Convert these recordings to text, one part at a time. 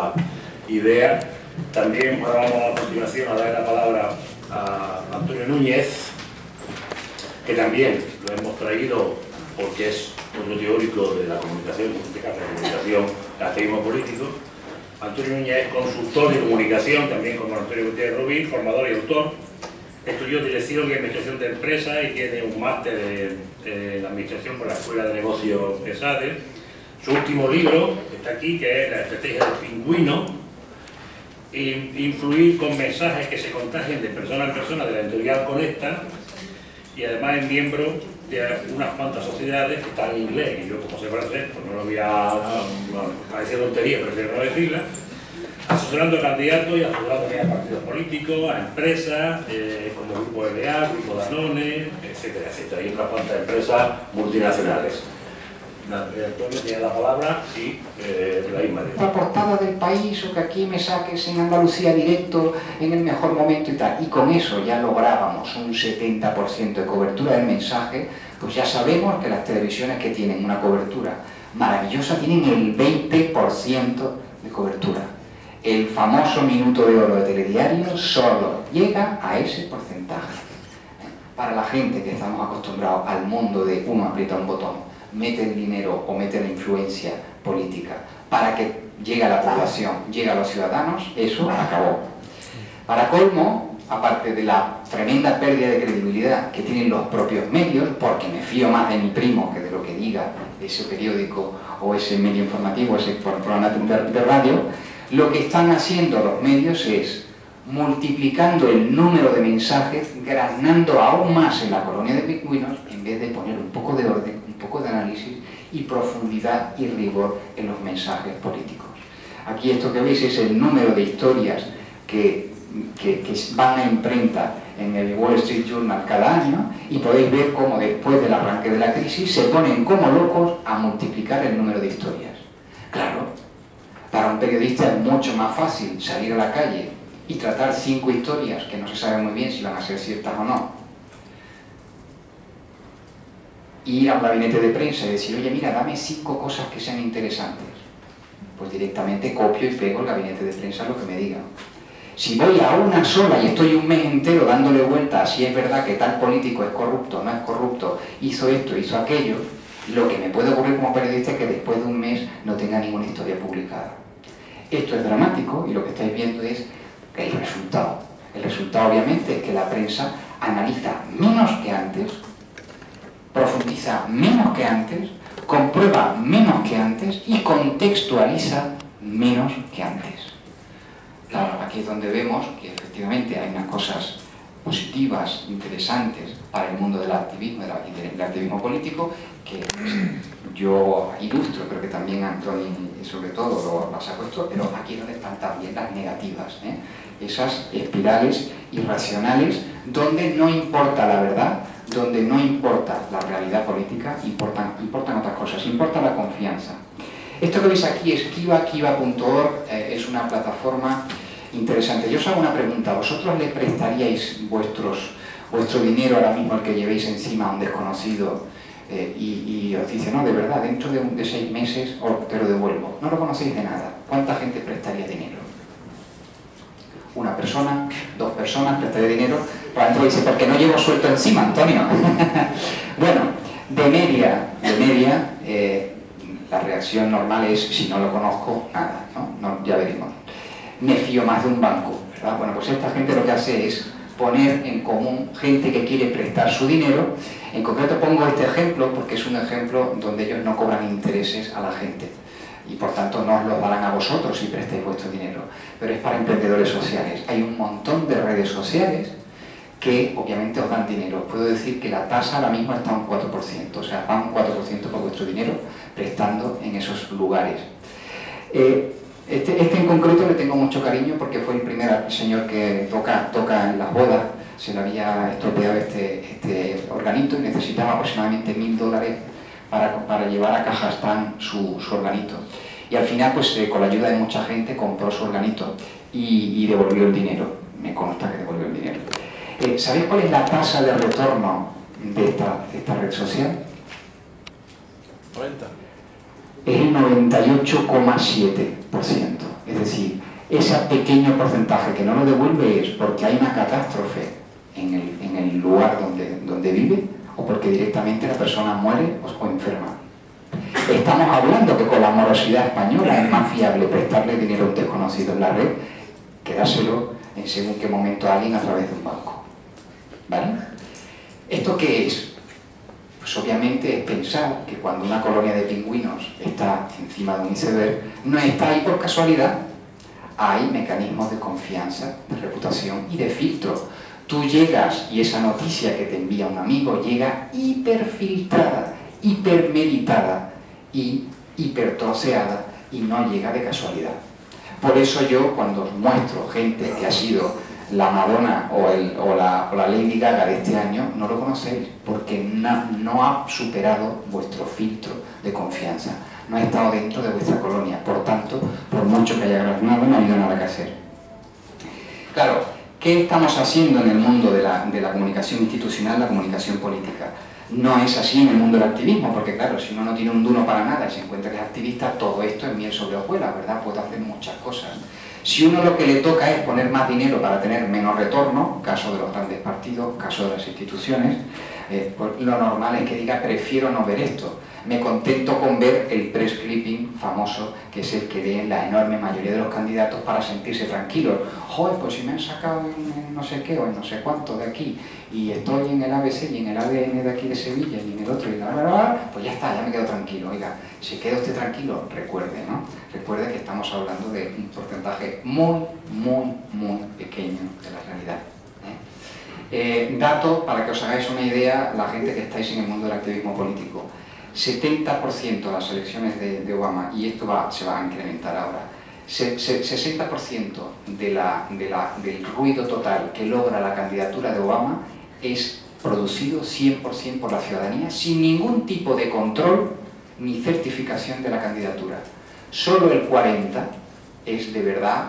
nueva idea. También ahora vamos a continuación a dar la palabra a Antonio Núñez, que también lo hemos traído porque es otro teórico de la comunicación, activismo político. Antonio Núñez es consultor de comunicación, también como Antonio Gutiérrez Rubí, formador y autor. Estudió dirección y administración de empresas y tiene un máster en administración por la Escuela de Negocios de SADES. Su último libro está aquí, que es La estrategia del pingüino, influir con mensajes que se contagien de persona en persona de la editorial Conecta, y además es miembro de unas cuantas sociedades que están en inglés, y yo como sé francés, pues no lo voy a parecer tontería, prefiero no decirla, asesorando a candidatos y asesorando también a partidos políticos, a empresas, como el Grupo LA, Grupo Danone, etcétera, etcétera, y otras cuantas empresas multinacionales. Antonio tiene la palabra y la misma. La portada del País, o que aquí me saques en Andalucía Directo en el mejor momento y tal. Y con eso ya lográbamos un 70% de cobertura del mensaje, pues ya sabemos que las televisiones que tienen una cobertura maravillosa tienen el 20% de cobertura. El famoso minuto de oro de Telediario solo llega a ese porcentaje. Para la gente que estamos acostumbrados al mundo de uno aprieta un botón, meten dinero o meten la influencia política para que llegue a la población, llegue a los ciudadanos, eso acabó. Para colmo, aparte de la tremenda pérdida de credibilidad que tienen los propios medios, porque me fío más de mi primo que de lo que diga ese periódico o ese medio informativo, ese programa de radio, lo que están haciendo los medios es multiplicando el número de mensajes, graznando aún más en la colonia de pingüinos, en vez de poner un poco de orden, un poco de análisis y profundidad y rigor en los mensajes políticos. Aquí esto que veis es el número de historias que van a imprenta en el Wall Street Journal cada año, y podéis ver cómo después del arranque de la crisis se ponen como locos a multiplicar el número de historias. Claro, para un periodista es mucho más fácil salir a la calle y tratar 5 historias que no se sabe muy bien si van a ser ciertas o no, y ir a un gabinete de prensa y decir, oye, mira, dame 5 cosas que sean interesantes, pues directamente copio y pego el gabinete de prensa lo que me digan. Si voy a una sola y estoy un mes entero dándole vuelta a si es verdad que tal político es corrupto, no es corrupto, hizo esto, hizo aquello, lo que me puede ocurrir como periodista es que después de un mes no tenga ninguna historia publicada. Esto es dramático, y lo que estáis viendo es el resultado. El resultado obviamente es que la prensa analiza menos que antes, profundiza menos que antes, comprueba menos que antes y contextualiza menos que antes. Claro, aquí es donde vemos que efectivamente hay unas cosas positivas, interesantes para el mundo del activismo, político, que yo ilustro, creo que también Antonio sobre todo lo ha puesto, pero aquí es donde están también las negativas, esas espirales irracionales donde no importa la verdad, donde no importa la realidad política, importan otras cosas, importa la confianza. Esto que veis aquí es Kiva, Kiva.org, es una plataforma interesante. Yo os hago una pregunta, ¿vosotros le prestaríais vuestro dinero ahora mismo al que llevéis encima a un desconocido y os dice, no, de verdad, dentro de 6 meses te lo devuelvo? No lo conocéis de nada. ¿Cuánta gente prestaría dinero? Una persona, 2 personas prestaría dinero. Probablemente dice, porque no llevo suelto encima, Antonio. Bueno, de media la reacción normal es, si no lo conozco, nada, ¿no? Ya veremos. Me fío más de un banco, ¿verdad? Bueno, pues esta gente lo que hace es poner en común gente que quiere prestar su dinero. En concreto pongo este ejemplo porque es un ejemplo donde ellos no cobran intereses a la gente y por tanto no os los darán a vosotros si prestáis vuestro dinero, pero es para emprendedores sociales. Hay un montón de redes sociales que obviamente os dan dinero. Puedo decir que la tasa ahora mismo está a un 4%, o sea, va un 4% por vuestro dinero prestando en esos lugares. Este en concreto le tengo mucho cariño porque fue el primer señor que toca en las bodas. Se le había estropeado este organito y necesitaba aproximadamente $1000 para llevar a Kazajstán su organito. Y al final, pues con la ayuda de mucha gente, compró su organito y devolvió el dinero. Me consta que devolvió el dinero. ¿Sabéis cuál es la tasa de retorno de esta red social? 90. Es el 98,7%. Es decir, ese pequeño porcentaje que no lo devuelve es porque hay una catástrofe en el lugar donde vive, o porque directamente la persona muere o enferma. Estamos hablando que con la morosidad española es más fiable prestarle dinero a un desconocido en la red que dárselo en según qué momento a alguien a través de un banco. ¿Vale? ¿Esto qué es? Pues obviamente es pensar que cuando una colonia de pingüinos está encima de un iceberg, no está ahí por casualidad. Hay mecanismos de confianza, de reputación y de filtro. Tú llegas y esa noticia que te envía un amigo llega hiperfiltrada, hipermeditada y hipertroceada y no llega de casualidad. Por eso yo, cuando os muestro gente que ha sido la Madonna o la Lady Gaga de este año, no lo conocéis, porque no ha superado vuestro filtro de confianza, no ha estado dentro de vuestra colonia, por tanto, por mucho que haya granado, no ha habido nada que hacer. Claro, ¿qué estamos haciendo en el mundo de la comunicación institucional, la comunicación política? No es así en el mundo del activismo, porque claro, si uno no tiene un duro para nada y se encuentra que es activista, todo esto es miel sobre hojuelas, ¿verdad? Puede hacer muchas cosas. Si uno lo que le toca es poner más dinero para tener menos retorno, caso de los grandes partidos, caso de las instituciones, pues lo normal es que diga, prefiero no ver esto. Me contento con ver el press clipping famoso, que es el que leen la enorme mayoría de los candidatos para sentirse tranquilos. Joder, pues si me han sacado en no sé qué o en no sé cuánto de aquí, y estoy en el ABC y en el ADN de aquí de Sevilla y en el otro, y bla, bla, bla, pues ya está, ya me quedo tranquilo. Oiga, si queda usted tranquilo, recuerde, ¿no? Recuerde que estamos hablando de un porcentaje muy, muy, muy pequeño de la realidad. Dato, para que os hagáis una idea, la gente que estáis en el mundo del activismo político. 70% de las elecciones de Obama, y esto se va a incrementar ahora, 60% del ruido total que logra la candidatura de Obama es producido 100% por la ciudadanía, sin ningún tipo de control ni certificación de la candidatura. Solo el 40% es de verdad,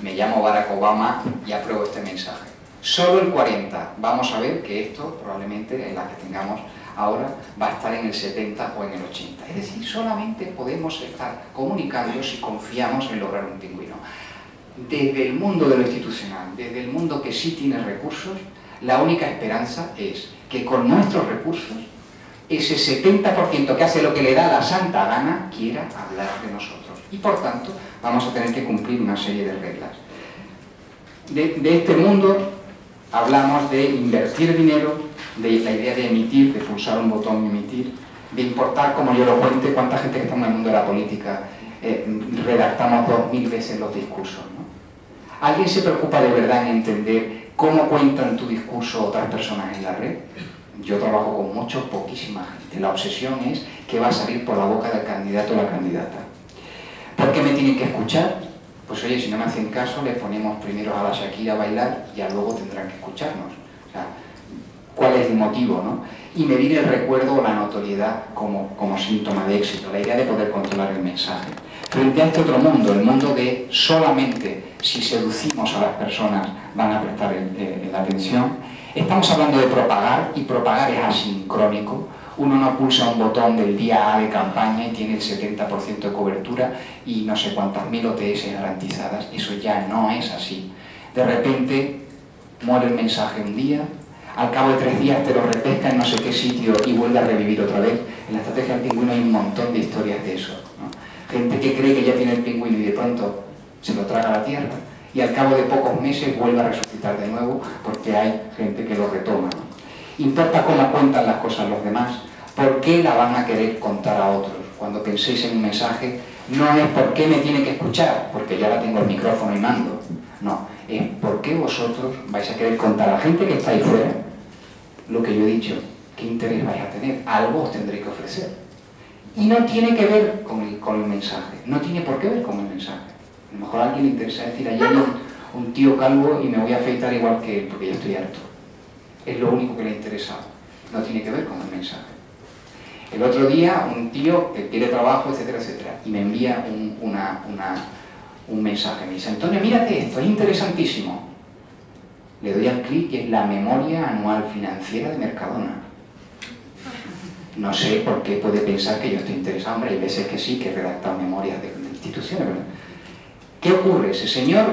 me llamo Barack Obama y apruebo este mensaje. Solo el 40%. Vamos a ver que esto probablemente en las que tengamos ahora va a estar en el 70 o en el 80. Es decir, solamente podemos estar comunicando si confiamos en lograr un pingüino. Desde el mundo de lo institucional, desde el mundo que sí tiene recursos, la única esperanza es que con nuestros recursos, ese 70% que hace lo que le da la santa gana, quiera hablar de nosotros. Y por tanto, vamos a tener que cumplir una serie de reglas. De este mundo hablamos de invertir dinero, de la idea de emitir, de pulsar un botón y emitir, de importar, como yo lo cuente, cuánta gente que está en el mundo de la política, redactamos 2000 veces los discursos, ¿no? ¿Alguien se preocupa de verdad en entender cómo cuentan tu discurso otras personas en la red? Yo trabajo con poquísima gente. La obsesión es que va a salir por la boca del candidato o la candidata. ¿Por qué me tienen que escuchar? Pues oye, si no me hacen caso, les ponemos primero a la Shakira a bailar y ya luego tendrán que escucharnos. O sea, ¿cuál es el motivo, no? Y medir el recuerdo o la notoriedad como síntoma de éxito, la idea de poder controlar el mensaje. Frente a este otro mundo, el mundo de solamente si seducimos a las personas van a prestar la atención, estamos hablando de propagar, y propagar es asincrónico. Uno no pulsa un botón del día A de campaña y tiene el 70% de cobertura y no sé cuántas mil OTS garantizadas. Eso ya no es así. De repente muere el mensaje un día, al cabo de 3 días te lo repesca en no sé qué sitio y vuelve a revivir otra vez. En la estrategia del pingüino hay un montón de historias de eso, ¿no? Gente que cree que ya tiene el pingüino y de pronto se lo traga a la tierra y al cabo de pocos meses vuelve a resucitar de nuevo porque hay gente que lo retoma, ¿no? Importa cómo cuentan las cosas los demás, por qué la van a querer contar a otros. Cuando penséis en un mensaje, no es por qué me tiene que escuchar, porque ya la tengo el micrófono y mando. No, es por qué vosotros vais a querer contar a la gente que está ahí fuera lo que yo he dicho, qué interés vais a tener, algo os tendré que ofrecer. Y no tiene que ver con el mensaje, no tiene por qué ver con el mensaje. A lo mejor a alguien le interesa decir, ayer un tío calvo y me voy a afeitar igual que él, porque ya estoy harto. Es lo único que le interesa, no tiene que ver con el mensaje. El otro día un tío que quiere trabajo, etcétera, etcétera, y me envía un mensaje, me dice, Antonio, mírate esto, es interesantísimo. Le doy al clic y es la memoria anual financiera de Mercadona. No sé por qué puede pensar que yo estoy interesado, hombre, hay veces que sí, que he redactado memorias de instituciones, ¿verdad? ¿Qué ocurre? Ese señor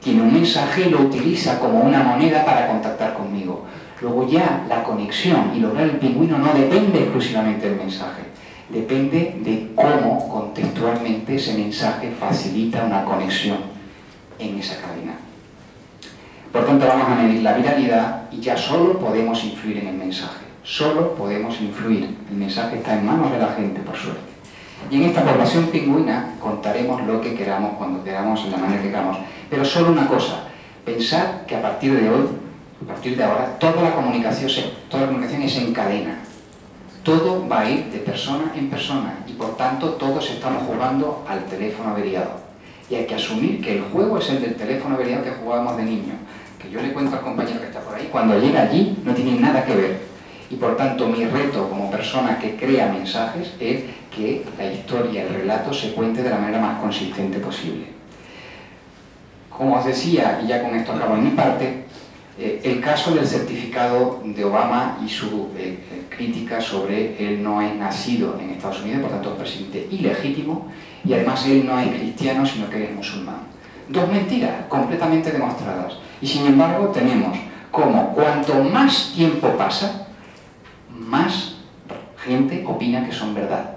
tiene un mensaje y lo utiliza como una moneda para contactar conmigo. Luego ya la conexión y lograr el pingüino no depende exclusivamente del mensaje, depende de cómo contextualmente ese mensaje facilita una conexión en esa cadena. Por tanto, vamos a medir la viralidad y ya solo podemos influir en el mensaje. Solo podemos influir. El mensaje está en manos de la gente, por suerte. Y en esta población pingüina contaremos lo que queramos, cuando queramos, de la manera que queramos. Pero solo una cosa, pensar que a partir de hoy, a partir de ahora, toda la comunicación es en cadena. Todo va a ir de persona en persona y por tanto todos estamos jugando al teléfono averiado. Y hay que asumir que el juego es el del teléfono averiado que jugábamos de niño. Que yo le cuento al compañero que está por ahí, cuando llega allí no tiene nada que ver. Y por tanto mi reto como persona que crea mensajes es que la historia, el relato se cuente de la manera más consistente posible. Como os decía, y ya con esto acabo en mi parte, el caso del certificado de Obama y su crítica sobre él no es nacido en Estados Unidos, por tanto es presidente ilegítimo, y además él no es cristiano sino que es musulmán. Dos mentiras completamente demostradas. Y sin embargo tenemos como cuanto más tiempo pasa, más gente opina que son verdad.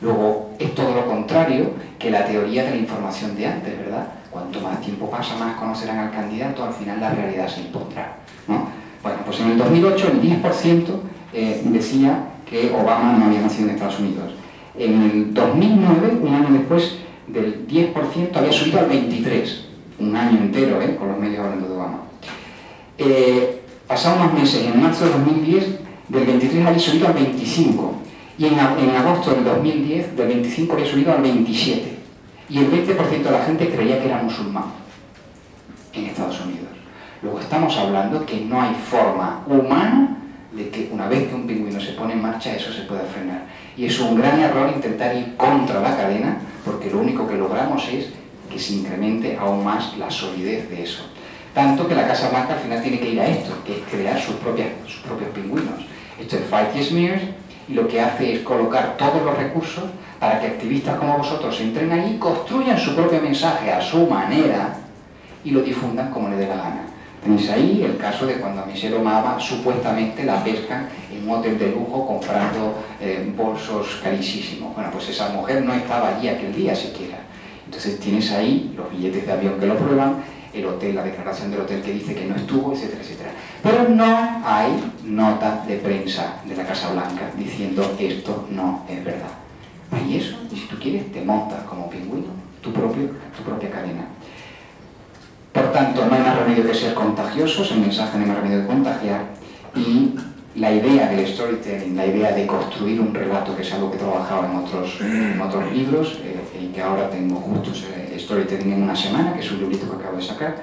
Luego es todo lo contrario que la teoría de la información de antes, ¿verdad? Cuanto más tiempo pasa, más conocerán al candidato, al final la realidad se impondrá, ¿no? Bueno, pues en el 2008 el 10% decía que Obama no había nacido en Estados Unidos. En el 2009, un año después, del 10% había subido al 23%, un año entero, con los medios hablando de Obama. Pasados unos meses, en marzo de 2010, del 23% había subido al 25%, y en agosto del 2010, del 25% había subido al 27%. Y el 20% de la gente creía que era musulmán en Estados Unidos. Luego estamos hablando que no hay forma humana de que una vez que un pingüino se pone en marcha, eso se pueda frenar. Y es un gran error intentar ir contra la cadena, porque lo único que logramos es que se incremente aún más la solidez de eso. Tanto que la Casa Blanca al final tiene que ir a esto, que es crear sus propios pingüinos. Esto es Fight Smears, y lo que hace es colocar todos los recursos para que activistas como vosotros entren allí, construyan su propio mensaje a su manera y lo difundan como les dé la gana. Tenéis ahí el caso de cuando a Michelle Obama supuestamente la pescan en un hotel de lujo comprando bolsos carísimos. Bueno, pues esa mujer no estaba allí aquel día siquiera. Entonces tienes ahí los billetes de avión que lo prueban, el hotel, la declaración del hotel que dice que no estuvo, etcétera, etcétera. Pero no hay notas de prensa de la Casa Blanca diciendo que esto no es verdad. Hay eso, y si tú quieres te montas como pingüino tu propia cadena. Por tanto, no hay más remedio que ser contagiosos, el mensaje no hay más remedio que contagiar, y la idea del storytelling, la idea de construir un relato, que es algo que he trabajado en otros libros, y que ahora tengo justo storytelling en una semana, que es un librito que acabo de sacar,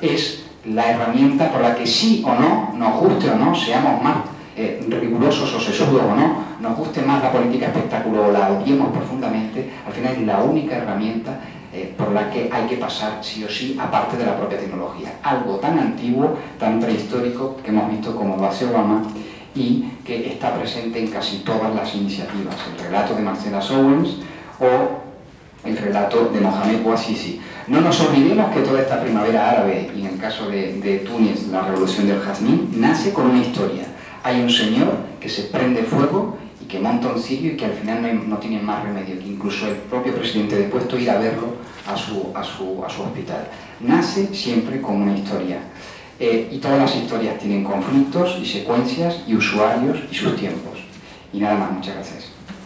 es la herramienta por la que sí o no, nos guste o no, seamos más rigurosos o sesudos o no, nos guste más la política espectáculo o la odiemos profundamente, al final es la única herramienta por la que hay que pasar sí o sí, aparte de la propia tecnología. Algo tan antiguo, tan prehistórico, que hemos visto como lo hace Obama y que está presente en casi todas las iniciativas. El relato de Marcela Sowens o el relato de Mohamed Bouazizi. No nos olvidemos que toda esta primavera árabe, y en el caso de Túnez, la revolución del jazmín, nace con una historia. Hay un señor que se prende fuego y que monta un cirio y que al final no tiene más remedio, que incluso el propio presidente de puesto ir a verlo a su hospital. Nace siempre con una historia. Y todas las historias tienen conflictos y secuencias y usuarios y sus tiempos. Y nada más, muchas gracias.